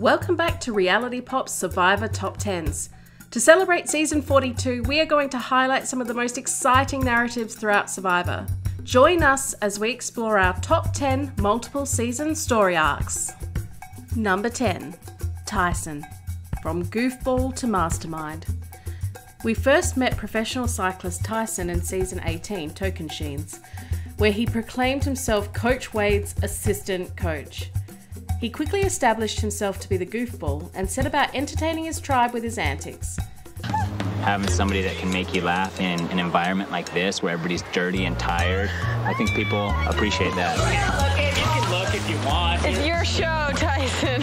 Welcome back to Reality Pop's Survivor Top 10s. To celebrate Season 42, we are going to highlight some of the most exciting narratives throughout Survivor. Join us as we explore our Top 10 multiple season story arcs. Number 10. Tyson. From goofball to mastermind. We first met professional cyclist Tyson in Season 18, Tocantins, where he proclaimed himself Coach Wade's assistant coach. He quickly established himself to be the goofball and set about entertaining his tribe with his antics. Having somebody that can make you laugh in an environment like this where everybody's dirty and tired, I think people appreciate that. You can look if you want. It's your show, Tyson.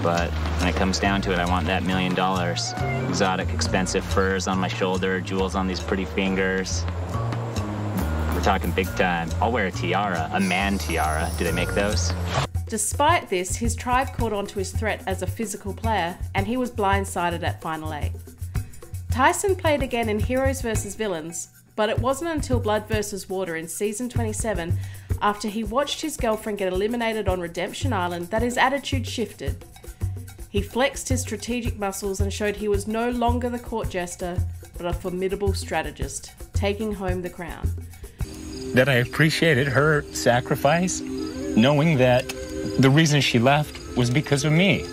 But when it comes down to it, I want that $1 million. Exotic, expensive furs on my shoulder, jewels on these pretty fingers. We're talking big time. I'll wear a tiara, a man tiara. Do they make those? Despite this, his tribe caught onto his threat as a physical player, and he was blindsided at Final 8. Tyson played again in Heroes vs. Villains, but it wasn't until Blood vs. Water in Season 27, after he watched his girlfriend get eliminated on Redemption Island, that his attitude shifted. He flexed his strategic muscles and showed he was no longer the court jester, but a formidable strategist, taking home the crown. That I appreciated her sacrifice, knowing that the reason she left was because of me,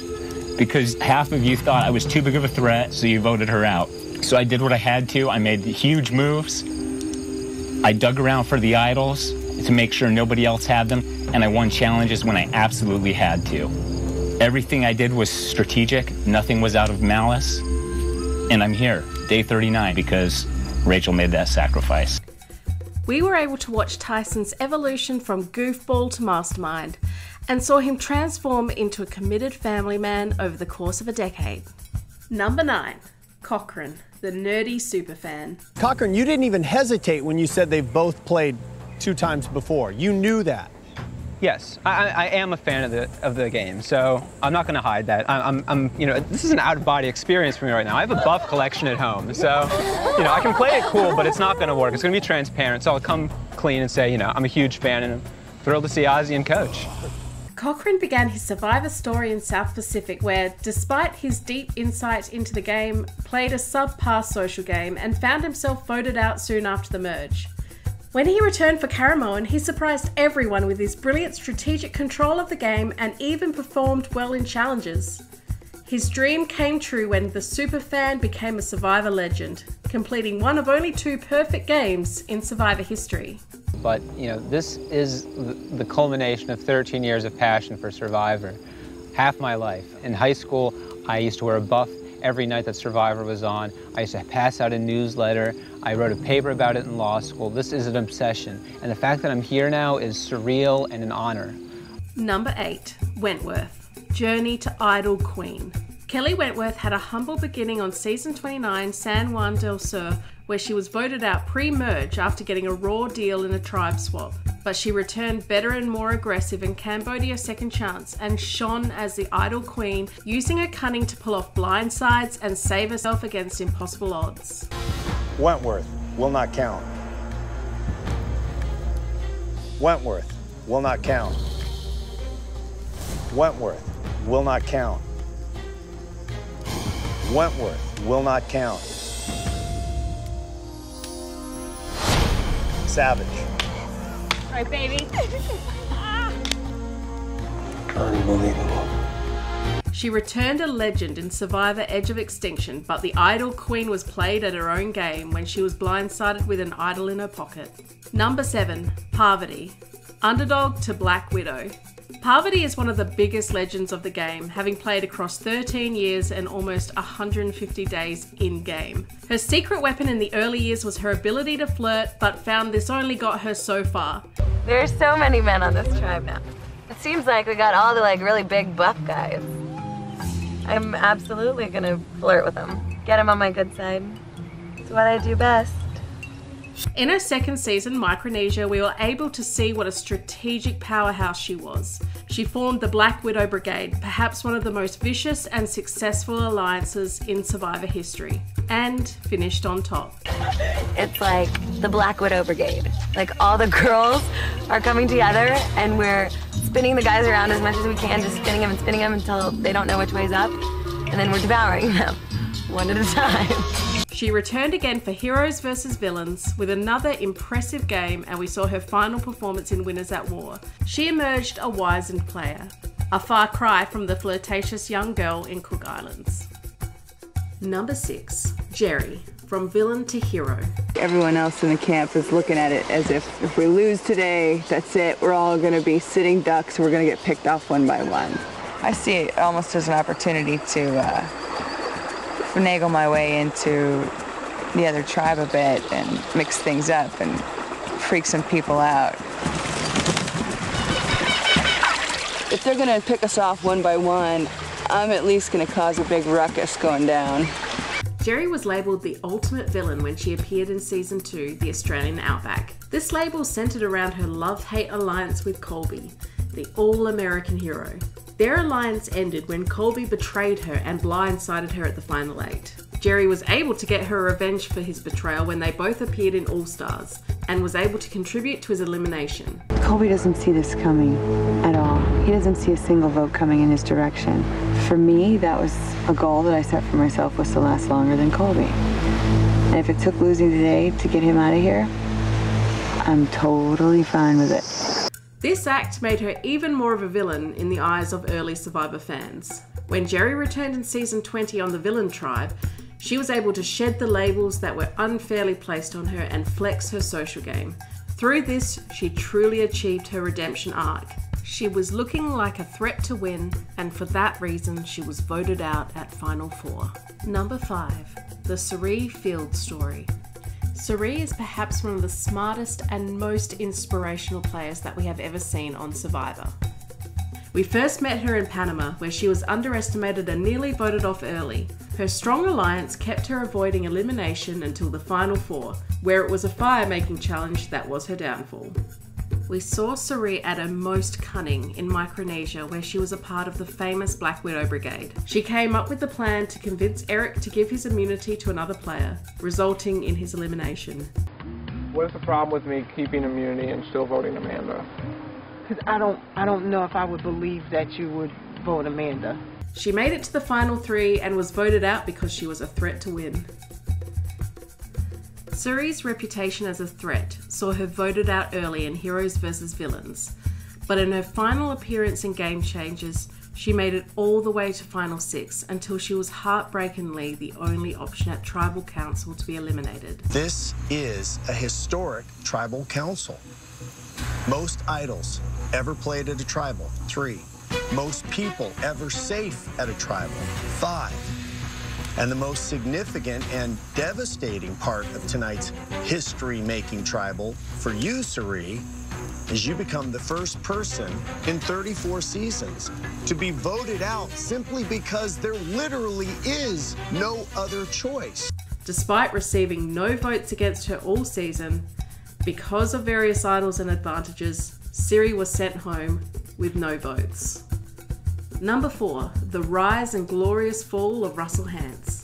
because half of you thought I was too big of a threat, so you voted her out. So I did what I had to. I made huge moves. I dug around for the idols to make sure nobody else had them, and I won challenges when I absolutely had to. Everything I did was strategic. Nothing was out of malice. And I'm here, day 39, because Rachel made that sacrifice. We were able to watch Tyson's evolution from goofball to mastermind, and saw him transform into a committed family man over the course of a decade. Number 9. Cochran, the nerdy superfan. Cochran, you didn't even hesitate when you said they've both played 2 times before. You knew that. Yes, I am a fan of the game, so I'm not going to hide that. This is an out-of-body experience for me right now. I have a buff collection at home, so I can play it cool, but it's not going to work. It's going to be transparent, so I'll come clean and say, I'm a huge fan and I'm thrilled to see Ozzy and Coach. Cochran began his Survivor story in South Pacific where, despite his deep insight into the game, played a subpar social game and found himself voted out soon after the merge. When he returned for Karamoan, he surprised everyone with his brilliant strategic control of the game and even performed well in challenges. His dream came true when the superfan became a Survivor legend, completing one of only 2 perfect games in Survivor history. But, this is the culmination of 13 years of passion for Survivor. Half my life. In high school, I used to wear a buff every night that Survivor was on. I used to pass out a newsletter. I wrote a paper about it in law school. This is an obsession. And the fact that I'm here now is surreal and an honor. Number 8, Wentworth, Journey to Idol Queen. Kelly Wentworth had a humble beginning on Season 29, San Juan del Sur, where she was voted out pre-merge after getting a raw deal in a tribe swap. But she returned better and more aggressive in Cambodia Second Chance and shone as the idol queen, using her cunning to pull off blindsides and save herself against impossible odds. Wentworth will not count. Wentworth will not count. Wentworth will not count. Wentworth will not count. Savage. All right, baby. Unbelievable. She returned a legend in Survivor Edge of Extinction, but the idol queen was played at her own game when she was blindsided with an idol in her pocket. Number 7, Parvati, underdog to Black Widow. Parvati is one of the biggest legends of the game, having played across 13 years and almost 150 days in-game. Her secret weapon in the early years was her ability to flirt, but found this only got her so far. There's so many men on this tribe now. It seems like we got all the really big buff guys. I'm absolutely gonna flirt with them. Get them on my good side. It's what I do best. In her second season, Micronesia, we were able to see what a strategic powerhouse she was. She formed the Black Widow Brigade, perhaps one of the most vicious and successful alliances in Survivor history, and finished on top. It's like the Black Widow Brigade. Like, all the girls are coming together and we're spinning the guys around as much as we can, just spinning them until they don't know which way's up, and then we're devouring them, one at a time. She returned again for Heroes vs. Villains with another impressive game, and we saw her final performance in Winners at War. She emerged a wizened player, a far cry from the flirtatious young girl in Cook Islands. Number 6, Jerri, from villain to hero. Everyone else in the camp is looking at it as if we lose today, that's it, we're all gonna be sitting ducks, we're gonna get picked off one by one. I see it almost as an opportunity to finagle my way into the other tribe a bit and mix things up and freak some people out. If they're gonna pick us off one by one, I'm at least gonna cause a big ruckus going down. Jerri was labelled the ultimate villain when she appeared in Season 2, The Australian Outback. This label centred around her love-hate alliance with Colby, the all-American hero. Their alliance ended when Colby betrayed her and blindsided her at the final 8. Jerri was able to get her revenge for his betrayal when they both appeared in All Stars, and was able to contribute to his elimination. Colby doesn't see this coming at all. He doesn't see a single vote coming in his direction. For me, that was a goal that I set for myself, was to last longer than Colby. And if it took losing today to get him out of here, I'm totally fine with it. This act made her even more of a villain in the eyes of early Survivor fans. When Jerri returned in Season 20 on the villain tribe, she was able to shed the labels that were unfairly placed on her and flex her social game. Through this, she truly achieved her redemption arc. She was looking like a threat to win, and for that reason, she was voted out at Final 4. Number 5, the Saree Field story. Saree is perhaps one of the smartest and most inspirational players that we have ever seen on Survivor. We first met her in Panama, where she was underestimated and nearly voted off early. Her strong alliance kept her avoiding elimination until the Final 4, where it was a fire-making challenge that was her downfall. We saw Saree at her most cunning in Micronesia, where she was a part of the famous Black Widow Brigade. She came up with the plan to convince Eric to give his immunity to another player, resulting in his elimination. What is the problem with me keeping immunity and still voting Amanda? Because I don't know if I would believe that you would vote Amanda. She made it to the final 3 and was voted out because she was a threat to win. Saree's reputation as a threat saw her voted out early in Heroes vs. Villains, but in her final appearance in Game Changers, she made it all the way to Final 6 until she was heartbreakingly the only option at Tribal Council to be eliminated. This is a historic Tribal Council. Most idols ever played at a Tribal, 3. Most people ever safe at a Tribal, 5. And the most significant and devastating part of tonight's history-making tribal for you, Saree, is you become the first person in 34 seasons to be voted out simply because there literally is no other choice. Despite receiving no votes against her all season, because of various idols and advantages, Saree was sent home with no votes. Number 4, the rise and glorious fall of Russell Hantz.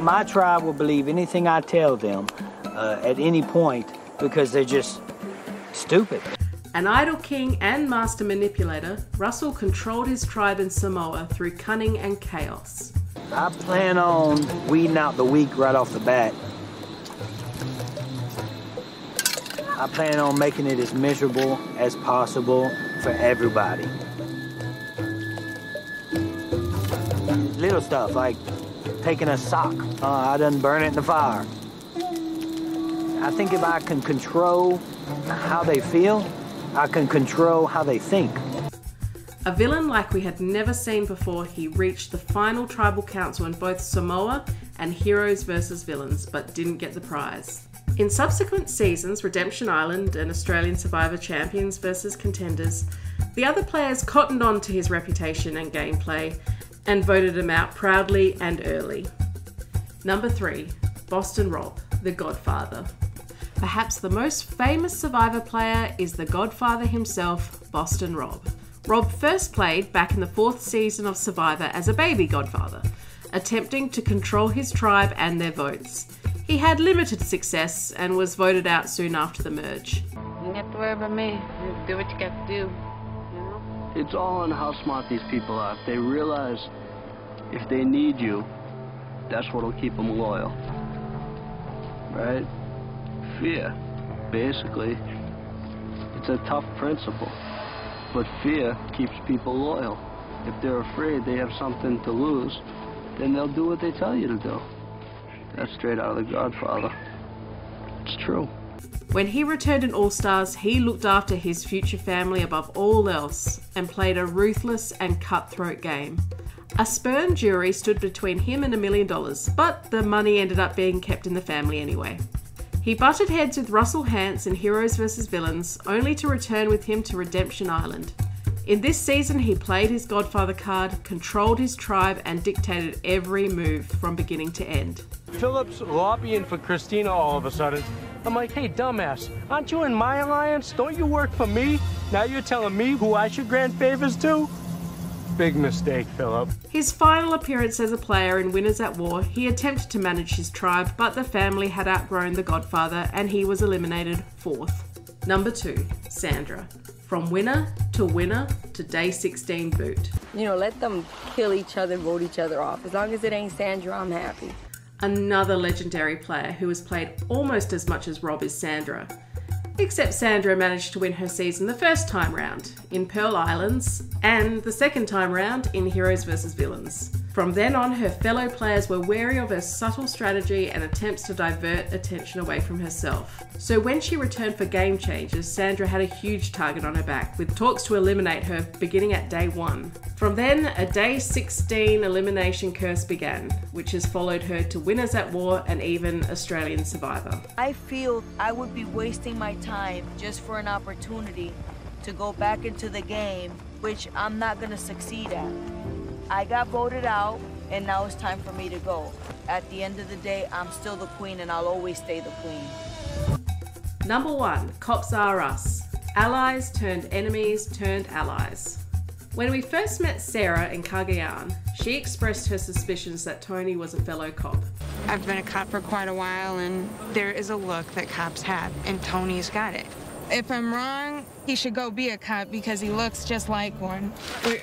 My tribe will believe anything I tell them at any point because they're just stupid. An idol king and master manipulator, Russell controlled his tribe in Samoa through cunning and chaos. I plan on weeding out the weak right off the bat. I plan on making it as miserable as possible for everybody. Little stuff like taking a sock. I done burn it in the fire. I think if I can control how they feel, I can control how they think. A villain like we had never seen before, he reached the final Tribal Council in both Samoa and Heroes vs. Villains, but didn't get the prize. In subsequent seasons, Redemption Island and Australian Survivor Champions vs. Contenders, the other players cottoned on to his reputation and gameplay, and voted him out proudly and early. Number 3, Boston Rob, The Godfather. Perhaps the most famous Survivor player is the Godfather himself, Boston Rob. Rob first played back in the 4th season of Survivor as a baby Godfather, attempting to control his tribe and their votes. He had limited success and was voted out soon after the merge. You don't have to worry about me. You do what you got to do. It's all in how smart these people are. If they realize if they need you, that's what'll keep them loyal. Right? Fear, basically. It's a tough principle, but fear keeps people loyal. If they're afraid they have something to lose, then they'll do what they tell you to do. That's straight out of The Godfather. It's true. When he returned in All-Stars, he looked after his future family above all else and played a ruthless and cutthroat game. A sperm jury stood between him and $1 million, but the money ended up being kept in the family anyway. He butted heads with Russell Hantz in Heroes vs. Villains, only to return with him to Redemption Island. In this season, he played his Godfather card, controlled his tribe, and dictated every move from beginning to end. Philip's lobbying for Christina all of a sudden. I'm like, hey, dumbass, aren't you in my alliance? Don't you work for me? Now you're telling me who I should grant favors to? Big mistake, Philip. His final appearance as a player in Winners at War, he attempted to manage his tribe, but the family had outgrown the Godfather and he was eliminated 4th. Number 2, Sandra. From winner to day 16 boot. You know, let them kill each other, vote each other off. As long as it ain't Sandra, I'm happy. Another legendary player who has played almost as much as Rob is Sandra. Except Sandra managed to win her season the first time round in Pearl Islands and the second time round in Heroes vs. Villains. From then on, her fellow players were wary of her subtle strategy and attempts to divert attention away from herself. So when she returned for Game Changers, Sandra had a huge target on her back, with talks to eliminate her beginning at day 1. From then, a day 16 elimination curse began, which has followed her to Winners at War and even Australian Survivor. I feel I would be wasting my time just for an opportunity to go back into the game, which I'm not going to succeed at. I got voted out, and now it's time for me to go. At the end of the day, I'm still the queen, and I'll always stay the queen. Number 1, Cops R Us. Allies turned enemies turned allies. When we first met Sarah in Kageyan, she expressed her suspicions that Tony was a fellow cop. I've been a cop for quite a while, and there is a look that cops have, and Tony's got it. If I'm wrong, he should go be a cop because he looks just like one.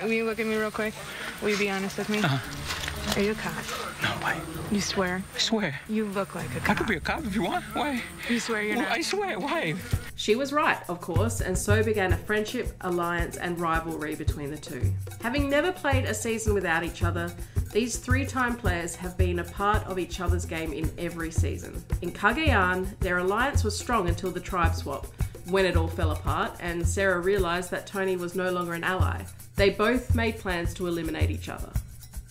Will you look at me real quick? Will you be honest with me? Are you a cop? No, why? You swear? I swear. You look like a cop. I could be a cop if you want. Why? You swear you're not? I swear. Why? She was right, of course, and so began a friendship, alliance, and rivalry between the two. Having never played a season without each other, these three-time players have been a part of each other's game in every season. In Kageyan, their alliance was strong until the tribe swap, when it all fell apart and Sarah realized that Tony was no longer an ally. They both made plans to eliminate each other.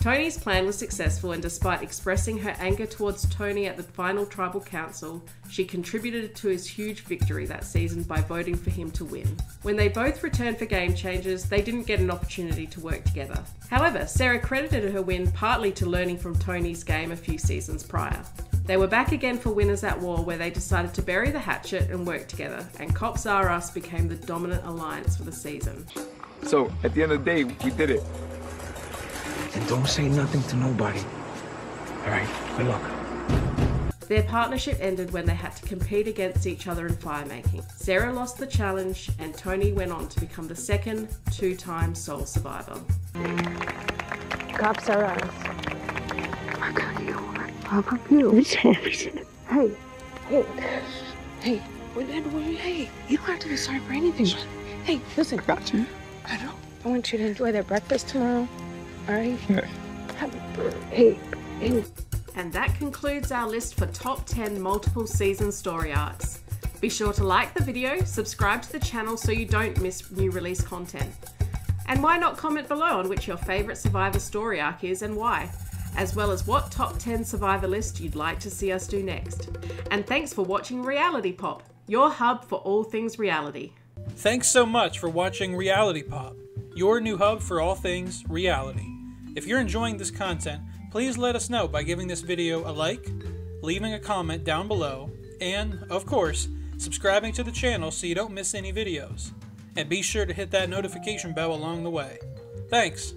Tony's plan was successful, and despite expressing her anger towards Tony at the final tribal council, she contributed to his huge victory that season by voting for him to win. When they both returned for Game Changers, they didn't get an opportunity to work together. However, Sarah credited her win partly to learning from Tony's game a few seasons prior. They were back again for Winners at War, where they decided to bury the hatchet and work together, and Cops R Us became the dominant alliance for the season. So, at the end of the day, we did it. And don't say nothing to nobody. All right, good luck. Their partnership ended when they had to compete against each other in firemaking. Sarah lost the challenge, and Tony went on to become the second two-time sole survivor. Cops R Us. I got you. Hey, hey, you don't have to be sorry for anything. Hey, listen. I got you. I know. I want you to enjoy that breakfast tomorrow, all right? Yeah. Hey. And that concludes our list for top 10 multiple season story arcs. Be sure to like the video, subscribe to the channel so you don't miss new release content. And why not comment below on which your favorite Survivor story arc is and why, as well as what top 10 Survivor list you'd like to see us do next. And thanks for watching Reality Pop, your hub for all things reality. Thanks so much for watching Reality Pop, your new hub for all things reality. If you're enjoying this content, please let us know by giving this video a like, leaving a comment down below, and, of course, subscribing to the channel so you don't miss any videos. And be sure to hit that notification bell along the way. Thanks!